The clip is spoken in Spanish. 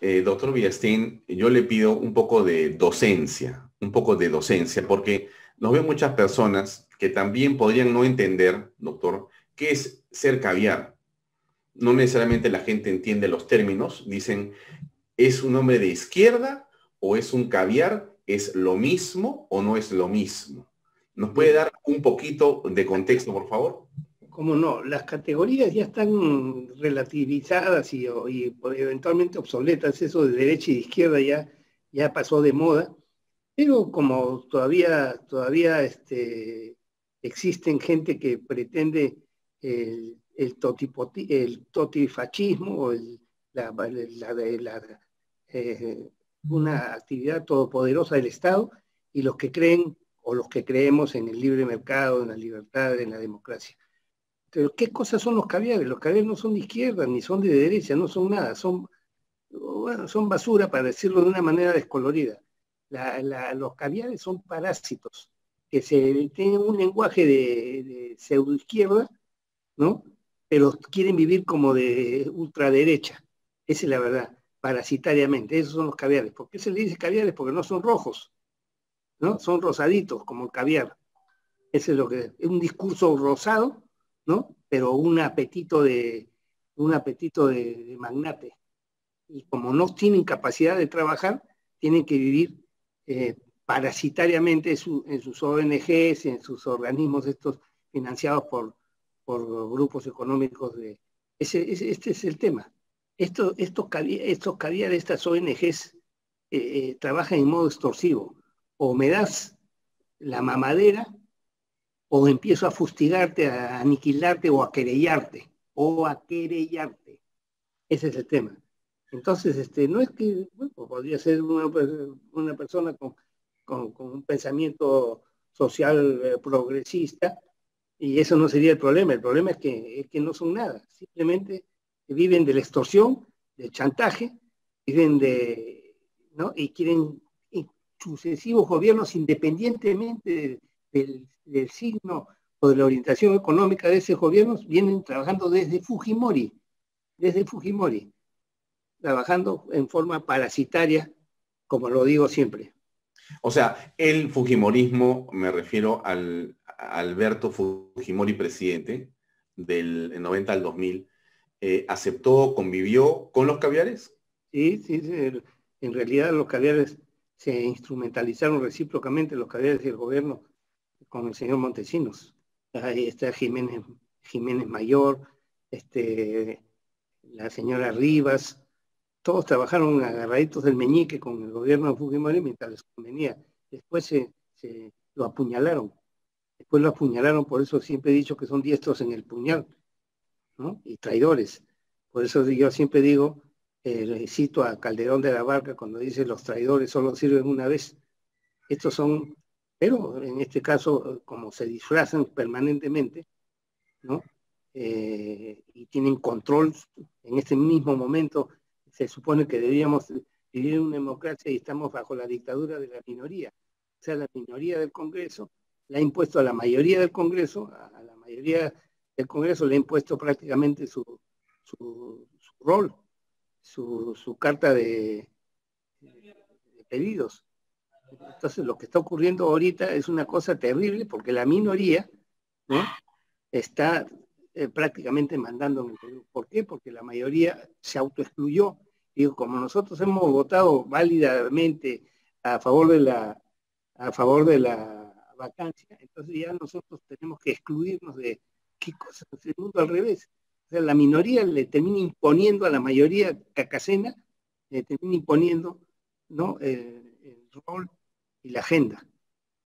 Doctor Villa Stein, yo le pido un poco de docencia, porque nos ven muchas personas que también podrían no entender, doctor, qué es ser caviar. No necesariamente la gente entiende los términos, dicen, ¿es un hombre de izquierda o es un caviar? ¿Es lo mismo o no es lo mismo? ¿Nos puede dar un poquito de contexto, por favor? Cómo no, las categorías ya están relativizadas y eventualmente obsoletas, eso de derecha y de izquierda ya pasó de moda, pero como todavía existen gente que pretende el totifachismo, o una actividad todopoderosa del Estado, y los que creen o los que creemos en el libre mercado, en la libertad, en la democracia. Pero ¿qué cosas son los caviares? Los caviares no son de izquierda, ni son de derecha, no son nada, son basura, para decirlo de una manera descolorida. Los caviares son parásitos, que tienen un lenguaje de pseudoizquierda, ¿no? Pero quieren vivir como de ultraderecha, esa es la verdad, parasitariamente, esos son los caviares. ¿Por qué se le dice caviares? Porque no son rojos, ¿no? Son rosaditos, como el caviar. Ese es lo que es un discurso rosado, ¿no? Pero un apetito de magnate. Y como no tienen capacidad de trabajar, tienen que vivir parasitariamente en sus ONGs, en sus organismos estos financiados por grupos económicos. Este es el tema. Estos caviares, estas ONGs, trabajan en modo extorsivo. O me das la mamadera, o empiezo a fustigarte, a aniquilarte o a querellarte, Ese es el tema. Entonces, no es que, bueno, podría ser una persona con un pensamiento social progresista, y eso no sería el problema es que no son nada, simplemente viven de la extorsión, del chantaje, y quieren sucesivos gobiernos independientemente del signo o de la orientación económica de esos gobiernos, vienen trabajando desde Fujimori, trabajando en forma parasitaria, como lo digo siempre. O sea, el fujimorismo, me refiero a Alberto Fujimori, presidente, del 90 al 2000, ¿aceptó, convivió con los caviares? Sí, en realidad los caviares se instrumentalizaron recíprocamente, los caviares y el gobierno, con el señor Montesinos. Ahí está Jiménez Mayor, la señora Rivas, todos trabajaron agarraditos del meñique con el gobierno de Fujimori mientras les convenía. Después lo apuñalaron. Por eso siempre he dicho que son diestros en el puñal, ¿no? Y traidores. Por eso yo siempre digo, cito a Calderón de la Barca cuando dice los traidores solo sirven una vez. Estos son... Pero en este caso, como se disfrazan permanentemente, ¿no? Y tienen control, en este mismo momento se supone que deberíamos vivir en una democracia y estamos bajo la dictadura de la minoría. O sea, la minoría del Congreso le ha impuesto a la mayoría del Congreso, le ha impuesto prácticamente su rol, su carta de pedidos. Entonces lo que está ocurriendo ahorita es una cosa terrible porque la minoría, ¿no? Está prácticamente mandando en el Perú. ¿Por qué? Porque la mayoría se autoexcluyó. Digo, como nosotros hemos votado válidamente a favor de la vacancia, entonces ya nosotros tenemos que excluirnos de qué cosas, el mundo al revés. O sea, la minoría le termina imponiendo a la mayoría cacacena, le termina imponiendo, ¿no? El rol y la agenda.